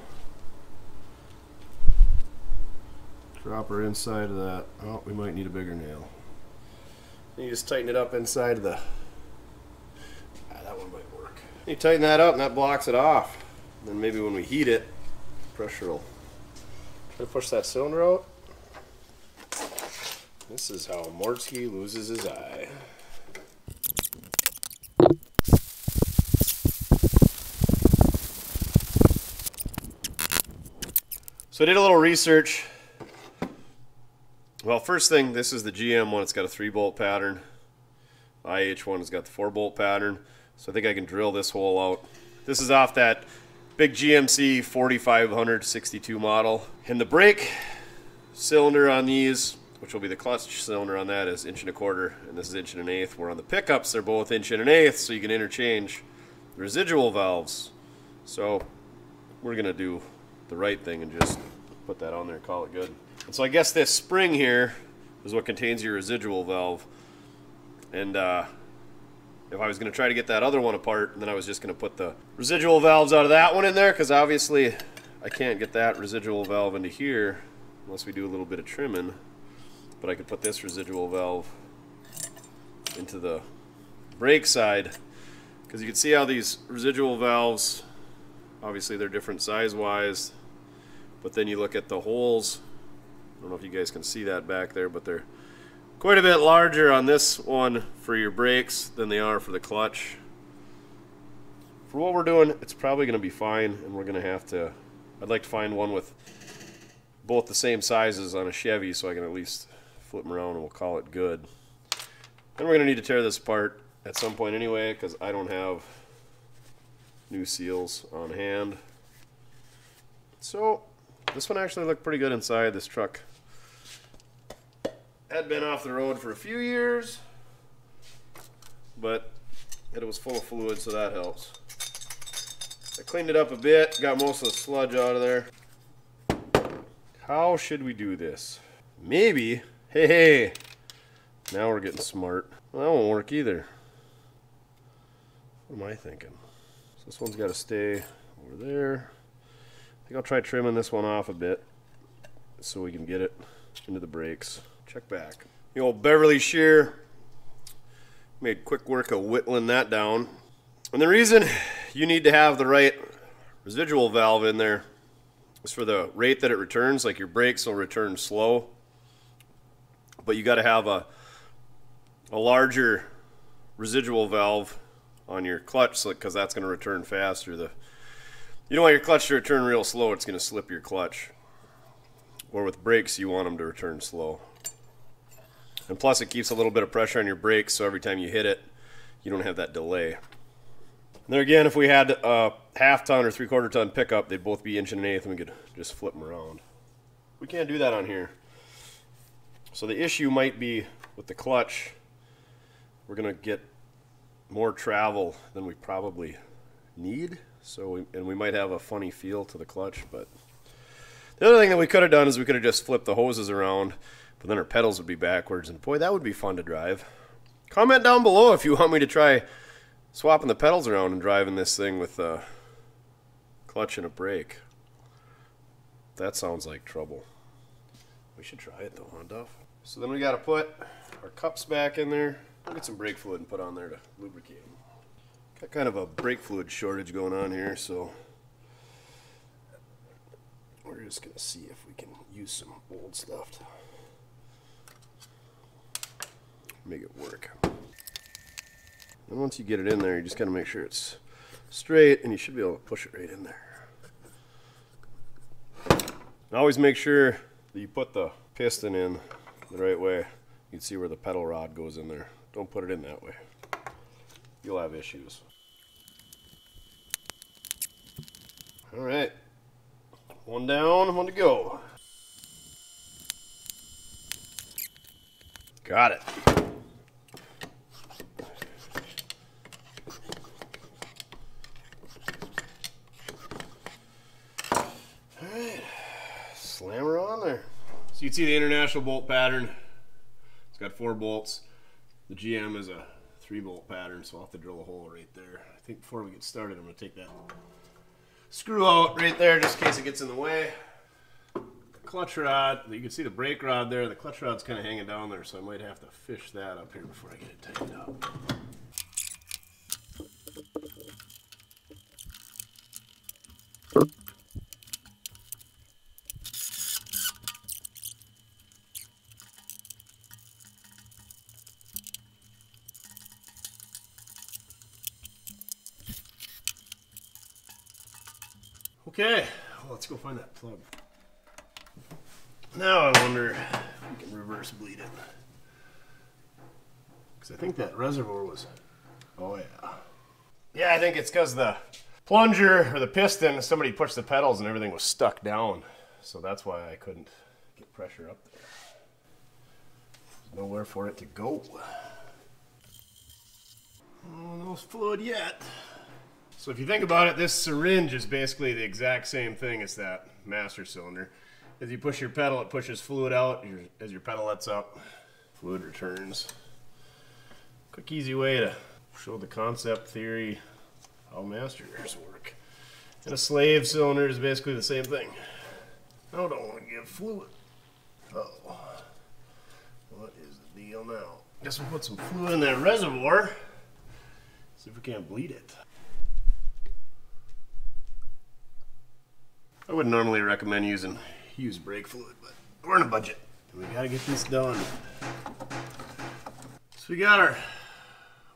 drop her inside of that. Oh, we might need a bigger nail. And you just tighten it up inside of the, that one might work. You tighten that up and that blocks it off. Then maybe when we heat it, pressure will try to push that cylinder out. This is how Mortsky loses his eye. So I did a little research. Well, first thing, this is the GM one. It's got a 3-bolt pattern. IH one has got the 4-bolt pattern. So I think I can drill this hole out. This is off that big GMC 4562 model. And the brake cylinder on these, which will be the clutch cylinder on that, is 1 1/4", and this is 1 1/8". Where on the pickups, they're both 1 1/8", so you can interchange the residual valves. So we're gonna do the right thing and just put that on there and call it good. And so I guess this spring here is what contains your residual valve, and if I was going to try to get that other one apart, then I was just going to put the residual valves out of that one in there, because obviously I can't get that residual valve into here unless we do a little bit of trimming. But I could put this residual valve into the brake side, because you can see how these residual valves, obviously they're different size wise, but then you look at the holes. I don't know if you guys can see that back there, but they're quite a bit larger on this one for your brakes than they are for the clutch. For what we're doing, it's probably going to be fine, and we're going to have to, I'd like to find one with both the same sizes on a Chevy so I can at least flip them around and we'll call it good. Then we're going to need to tear this apart at some point anyway, because I don't have new seals on hand. So this one actually looked pretty good inside. This truck had been off the road for a few years, but it was full of fluid, so that helps. I cleaned it up a bit, got most of the sludge out of there. How should we do this? Maybe, hey, now we're getting smart. Well, that won't work either. What am I thinking? So this one's got to stay over there. I think I'll try trimming this one off a bit so we can get it into the brakes. Check back. The old Beverly shear made quick work of whittling that down. And the reason you need to have the right residual valve in there is for the rate that it returns. Like your brakes will return slow, but you got to have a larger residual valve on your clutch, because that's going to return faster. You don't want your clutch to return real slow, it's going to slip your clutch. Or with brakes, you want them to return slow. And plus it keeps a little bit of pressure on your brakes, so every time you hit it, you don't have that delay. And there again, if we had a 1/2 ton or 3/4 ton pickup, they'd both be 1 1/8", and we could just flip them around. We can't do that on here. So the issue might be with the clutch, we're going to get more travel than we probably need. So we might have a funny feel to the clutch. But the other thing that we could have done is we could have just flipped the hoses around, but then our pedals would be backwards, and boy, that would be fun to drive. Comment down below if you want me to try swapping the pedals around and driving this thing with a clutch and a brake. That sounds like trouble. We should try it though, huh, Duff? So then we got to put our cups back in there. We'll get some brake fluid and put on there to lubricate them. Got kind of a brake fluid shortage going on here, so we're just going to see if we can use some old stuff to make it work. And once you get it in there, you just got to make sure it's straight, and you should be able to push it right in there. And always make sure that you put the piston in the right way. You can see where the pedal rod goes in there. Don't put it in that way. You'll have issues. All right, one down, one to go. Got it. All right, slam her on. you can see the International bolt pattern. It's got 4 bolts. The GM is a 3-bolt pattern, so I'll have to drill a hole right there. I think before we get started, I'm going to take that screw out right there just in case it gets in the way. Clutch rod, you can see the brake rod there. The clutch rod's kind of hanging down there, so I might have to fish that up here before I get it tightened up. Okay, well, let's go find that plug. Now I wonder if we can reverse bleed it. Because I think that reservoir was, oh yeah. Yeah, I think it's because the plunger or the piston, somebody pushed the pedals and everything was stuck down. So that's why I couldn't get pressure up there. There's nowhere for it to go. Oh, no fluid yet. So if you think about it, this syringe is basically the exact same thing as that master cylinder. As you push your pedal, it pushes fluid out. As your pedal lets up, fluid returns. Quick, easy way to show the concept theory how masters work. And a slave cylinder is basically the same thing. I don't want to give fluid. Uh-oh. What is the deal now? Guess we'll put some fluid in that reservoir. See if we can't bleed it. I wouldn't normally recommend use brake fluid, but we're in a budget. And we gotta get this done. So we got our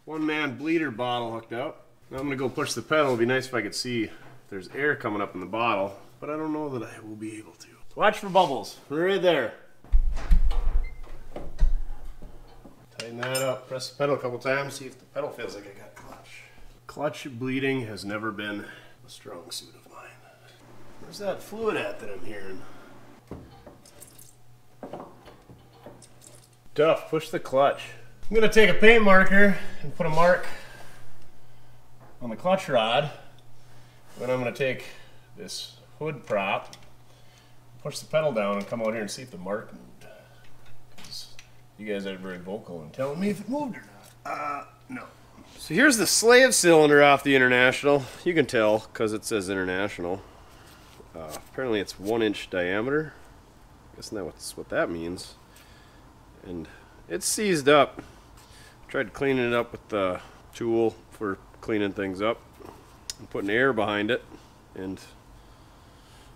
one-man bleeder bottle hooked up. Now I'm gonna go push the pedal. It'd be nice if I could see if there's air coming up in the bottle, but I don't know that I will be able to. Watch for bubbles. We're right there. Tighten that up. Press the pedal a couple times. See if the pedal feels like I got clutch. Clutch bleeding has never been a strong suit of mine. Where's that fluid at that I'm hearing? Duff, push the clutch. I'm gonna take a paint marker and put a mark on the clutch rod. Then I'm gonna take this hood prop, push the pedal down, and come out here and see if the mark moved. Because you guys are very vocal in telling me if it moved or not. No. So here's the slave cylinder off the International. You can tell because it says International. Apparently it's 1-inch diameter. I guess that's what that means. And it's seized up. Tried cleaning it up with the tool for cleaning things up. I'm putting air behind it. And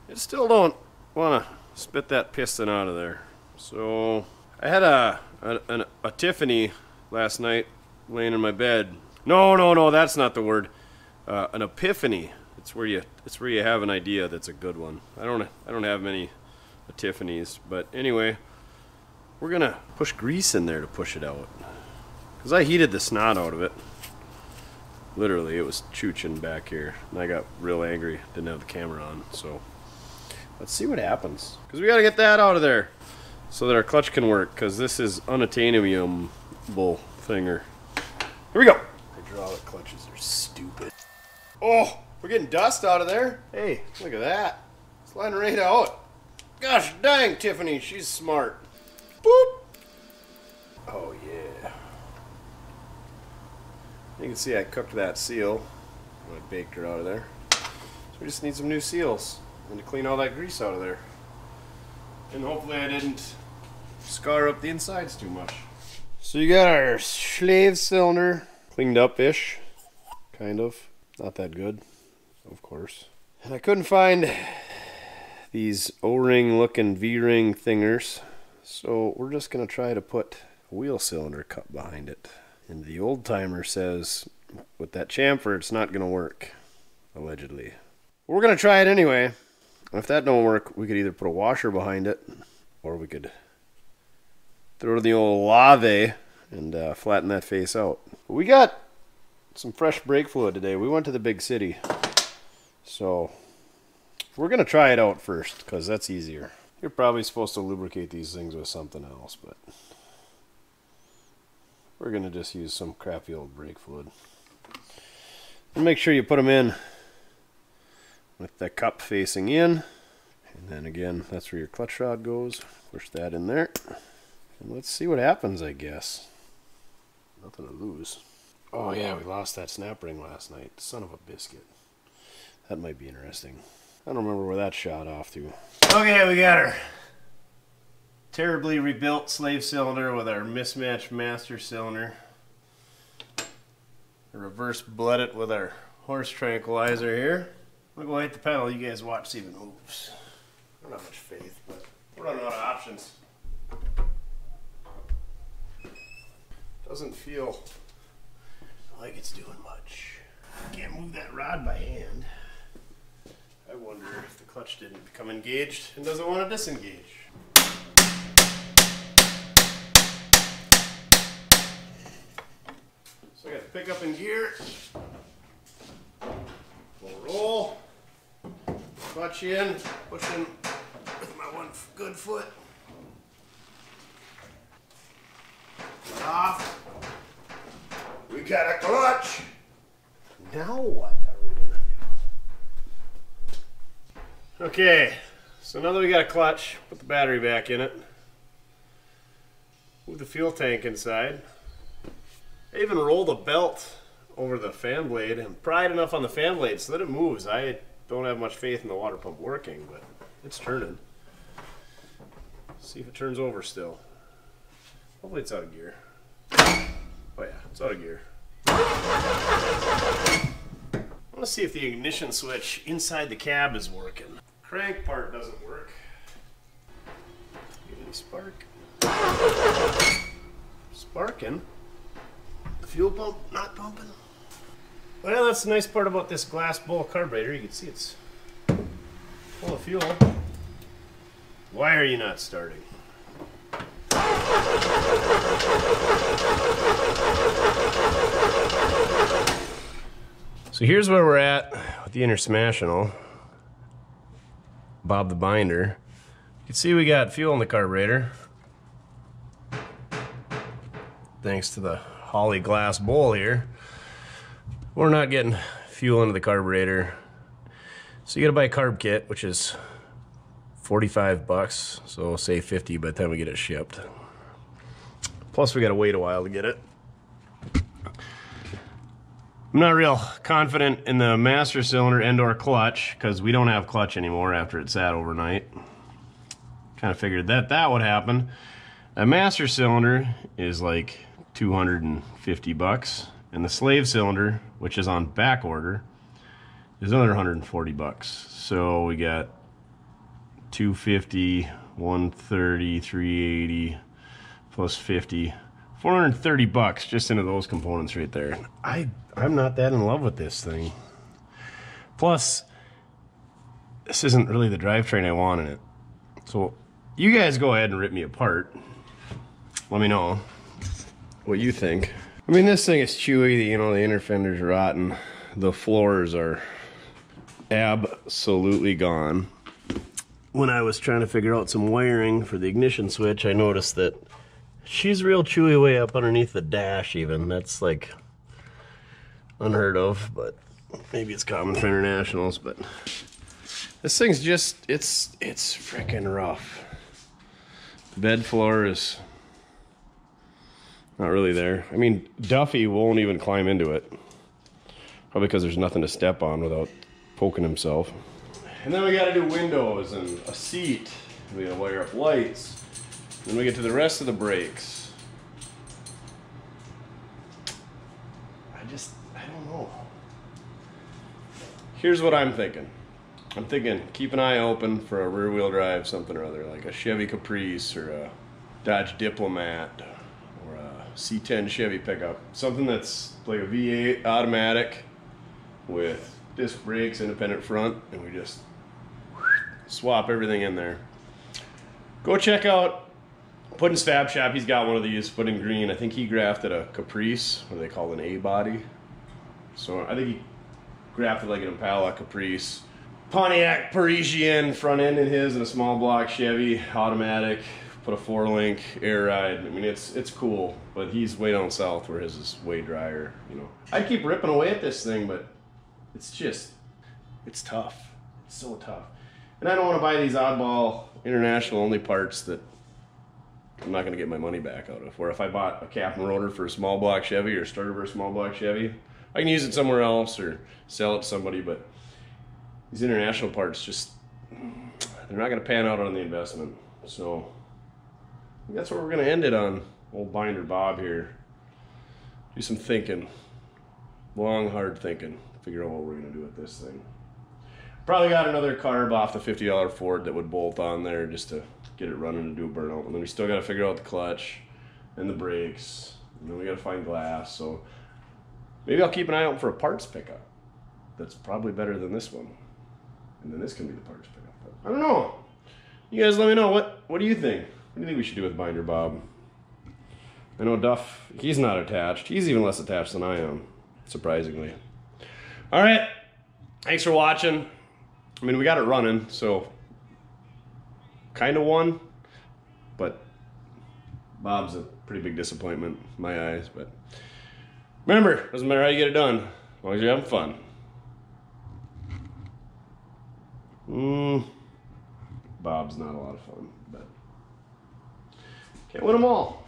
it still don't want to spit that piston out of there. So I had a epiphany last night laying in my bed. No, that's not the word. An epiphany. It's where you have an idea that's a good one. I don't have many epiphanies, but anyway, we're gonna push grease in there to push it out. Cause I heated the snot out of it. Literally, it was chooching back here, and I got real angry. Didn't have the camera on, so let's see what happens. Cause we gotta get that out of there, so that our clutch can work. Cause this is unattainable thinger. Here we go. Hydraulic clutches are stupid. Oh. We're getting dust out of there. Hey, look at that. Sliding right out. Gosh dang, Tiffany, she's smart. Boop. Oh, yeah. You can see I cooked that seal. I baked her out of there. So we just need some new seals and to clean all that grease out of there. And hopefully I didn't scar up the insides too much. So you got our slave cylinder cleaned up-ish. Kind of. Not that good. Of course. And I couldn't find these O-ring looking V-ring thingers, so we're just going to try to put a wheel cylinder cup behind it. And the old timer says with that chamfer it's not going to work, allegedly. We're going to try it anyway. If that don't work, we could either put a washer behind it, or we could throw the old lave and flatten that face out. We got some fresh brake fluid today. We went to the big city. So we're going to try it out first because that's easier. You're probably supposed to lubricate these things with something else, but we're going to just use some crappy old brake fluid. And make sure you put them in with the cup facing in. And Then again, that's where your clutch rod goes. Push that in there. And let's see what happens, I guess. Nothing to lose. Oh yeah, we lost that snap ring last night. Son of a biscuit. That might be interesting. I don't remember where that shot off to. Okay, we got her. Terribly rebuilt slave cylinder with our mismatched master cylinder. Reverse bled it with our horse tranquilizer here. We'll go hit the pedal. You guys watch, see if it moves. I don't have much faith, but we're running out of options. Doesn't feel like it's doing much. Can't move that rod by hand. I wonder if the clutch didn't become engaged and doesn't want to disengage. So I got the pickup in gear. We'll roll. Clutch in. Pushing with my one good foot. Off. We got a clutch. Now what are we gonna do? Okay, so now that we got a clutch, put the battery back in it. Move the fuel tank inside. I even roll the belt over the fan blade and pry it enough on the fan blade so that it moves. I don't have much faith in the water pump working, but it's turning. See if it turns over still. Hopefully it's out of gear. Oh yeah, it's out of gear. I want to see if the ignition switch inside the cab is working. Crank part doesn't work. Give it a spark. Sparking? The fuel pump not pumping? Well, that's the nice part about this glass bowl carburetor. You can see it's full of fuel. Why are you not starting? So here's where we're at with the International. Bob the binder. You can see we got fuel in the carburetor. Thanks to the Holley glass bowl here. We're not getting fuel into the carburetor. So you gotta buy a carb kit, which is $45, so we'll say 50 by the time we get it shipped. Plus we gotta wait a while to get it. I'm not real confident in the master cylinder and or clutch because we don't have clutch anymore after it sat overnight. Kind of figured that would happen. A master cylinder is like $250 and the slave cylinder, which is on back order, is another $140. So we got 250, 130, 380, plus 50, $430 just into those components right there. I'm not that in love with this thing. Plus, this isn't really the drivetrain I want in it. So you guys go ahead and rip me apart. Let me know what you think. I mean, this thing is chewy, you know, the inner fender's rotten. The floors are absolutely gone. When I was trying to figure out some wiring for the ignition switch, I noticed that she's real chewy way up underneath the dash even. That's like unheard of, but maybe it's common for Internationals, but this thing's just, it's freaking rough. Bed floor is not really there. I mean, Duffy won't even climb into it. Probably because there's nothing to step on without poking himself. And then we gotta do windows and a seat. We gotta wire up lights. Then we get to the rest of the brakes. I don't know. Here's what I'm thinking. I'm thinking keep an eye open for a rear wheel drive, something or other, like a Chevy Caprice or a Dodge Diplomat or a C10 Chevy pickup. Something that's like a V8 automatic with disc brakes, independent front, and we just swap everything in there. Go check out Puddin's Fab Shop. He's got one of these, Puddin Green. I think he grafted a Caprice, what do they call an A-body? So I think he grafted like an Impala Caprice. Pontiac Parisienne front end in his and a small block Chevy, automatic, put a 4-link, air ride. I mean, it's cool, but he's way down south where his is way drier, you know. I keep ripping away at this thing, but it's just, it's tough. It's so tough. And I don't want to buy these oddball international only parts that I'm not going to get my money back out of. Where if I bought a cap and rotor for a small block Chevy or a starter for a small block Chevy, I can use it somewhere else or sell it to somebody. But these international parts just, they're not going to pan out on the investment. So that's what we're going to end it on. Old Binder Bob here. Do some thinking. Long, hard thinking. Figure out what we're going to do with this thing. Probably got another carb off the $50 Ford that would bolt on there just to get it running and do a burnout. And then we still got to figure out the clutch and the brakes. And then we got to find glass. So maybe I'll keep an eye out for a parts pickup. That's probably better than this one. And then this can be the parts pickup. But I don't know. You guys let me know. What do you think? What do you think we should do with Binder Bob? I know Duff, he's not attached. He's even less attached than I am, surprisingly. All right. Thanks for watching. I mean, we got it running, so kind of won, but Bob's a pretty big disappointment in my eyes. But remember, doesn't matter how you get it done, as long as you're having fun. Bob's not a lot of fun, but can't win them all.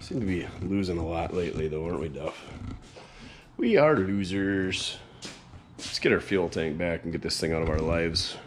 Seem to be losing a lot lately, though, aren't we, Duff? We are losers. Let's get our fuel tank back and get this thing out of our lives.